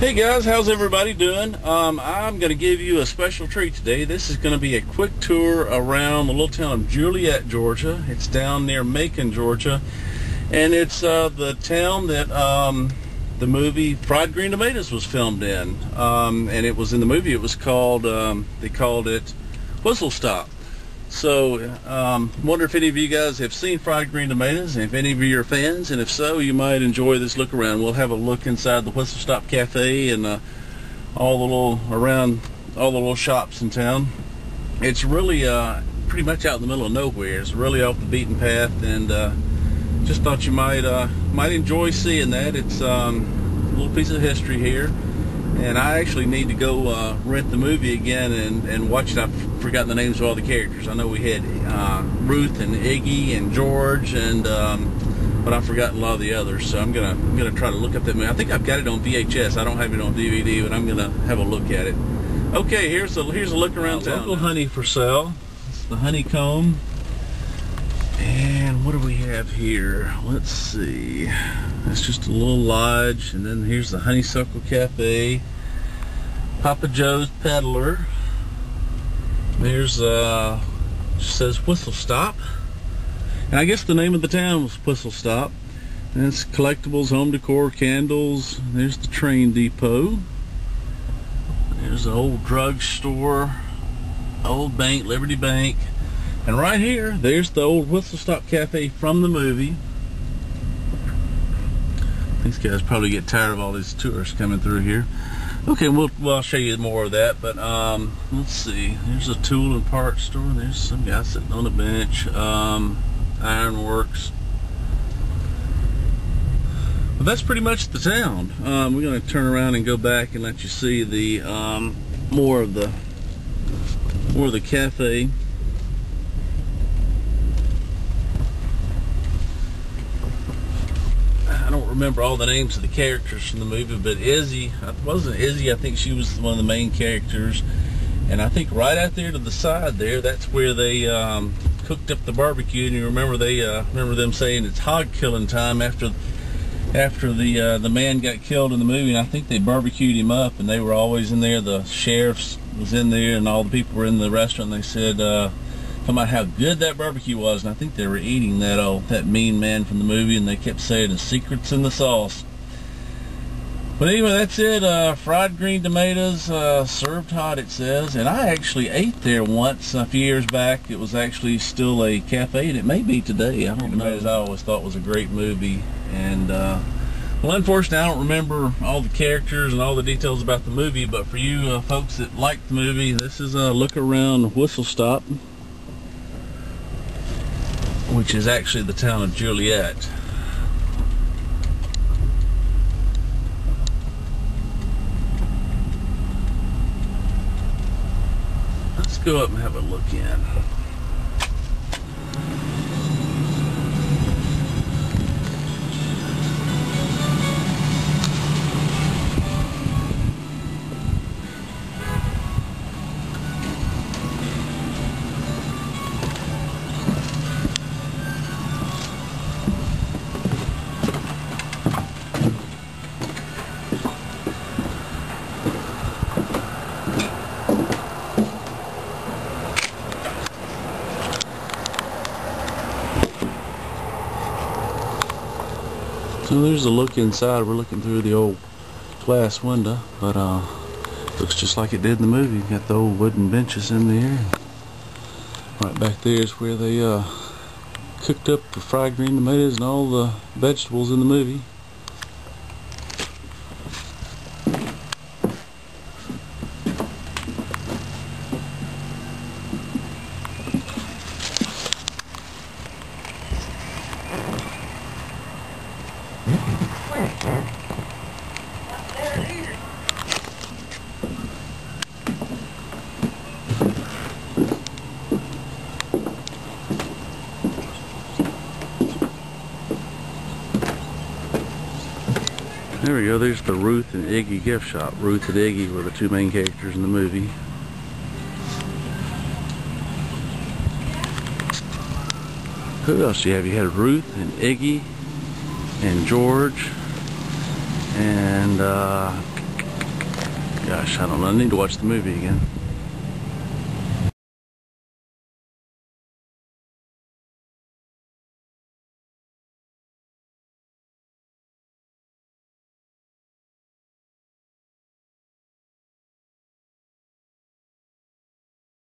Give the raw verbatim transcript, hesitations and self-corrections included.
Hey guys, how's everybody doing? Um, I'm going to give you a special treat today. This is going to be a quick tour around the little town of Juliette, Georgia. It's down near Macon, Georgia. And it's uh, the town that um, the movie Fried Green Tomatoes was filmed in. Um, and it was in the movie, it was called, um, they called it Whistle Stop. So um wonder if any of you guys have seen Fried Green Tomatoes, and if any of you are fans, and if so, you might enjoy this look around. We'll have a look inside the Whistle Stop Cafe and uh, all the little around all the little shops in town. It's really uh pretty much out in the middle of nowhere. It's really off the beaten path, and uh just thought you might uh might enjoy seeing that. It's um a little piece of history here. And I actually need to go uh, rent the movie again and, and watch it. I've forgotten the names of all the characters. I know we had uh, Ruth and Iggy and George, and um, but I've forgotten a lot of the others. So I'm gonna I'm gonna try to look up that movie. I think I've got it on V H S. I don't have it on D V D, but I'm gonna have a look at it. Okay, here's a here's a look around town. Local honey for sale. It's the honeycomb. And what do we have here? Let's see. That's just a little lodge, and then here's the Honeysuckle Cafe, Papa Joe's Peddler. There's uh, it says Whistle Stop, and I guess the name of the town was Whistle Stop. And it's collectibles, home decor, candles. There's the train depot. There's the old drug store, old bank, Liberty Bank. And right here, there's the old Whistle Stop Cafe from the movie. These guys probably get tired of all these tourists coming through here. Okay, we'll, we'll show you more of that, but um, let's see. There's a tool and parts store. There's some guy sitting on a bench. Um, Ironworks. Well, that's pretty much the town. Um, we're going to turn around and go back and let you see the um, more of the more of the cafe. Remember all the names of the characters from the movie, but Izzy, wasn't Izzy, I think she was one of the main characters, and I think right out there to the side there, that's where they um, cooked up the barbecue. And you remember they uh, remember them saying it's hog killing time after after the uh, the man got killed in the movie, and I think they barbecued him up, and they were always in there. The sheriff was in there, and all the people were in the restaurant, and they said uh, about how good that barbecue was, and I think they were eating that old that mean man from the movie, and they kept saying the secret's in the sauce. But anyway, that's it. Uh, fried green tomatoes, uh, served hot, it says. And I actually ate there once a few years back. It was actually still a cafe, and it may be today. I don't know. As I always thought was a great movie, and uh, well, unfortunately, I don't remember all the characters and all the details about the movie. But for you uh, folks that like the movie, this is a look around Whistle Stop, which is actually the town of Juliette. Let's go up and have a look in. So there's a look inside. We're looking through the old glass window, but uh, looks just like it did in the movie. You've got the old wooden benches in there. Right back there is where they uh, cooked up the fried green tomatoes and all the vegetables in the movie. There we go, there's the Ruth and Iggy gift shop. Ruth and Iggy were the two main characters in the movie. Who else do you have? You had Ruth and Iggy and George and uh, gosh, I don't know. I need to watch the movie again.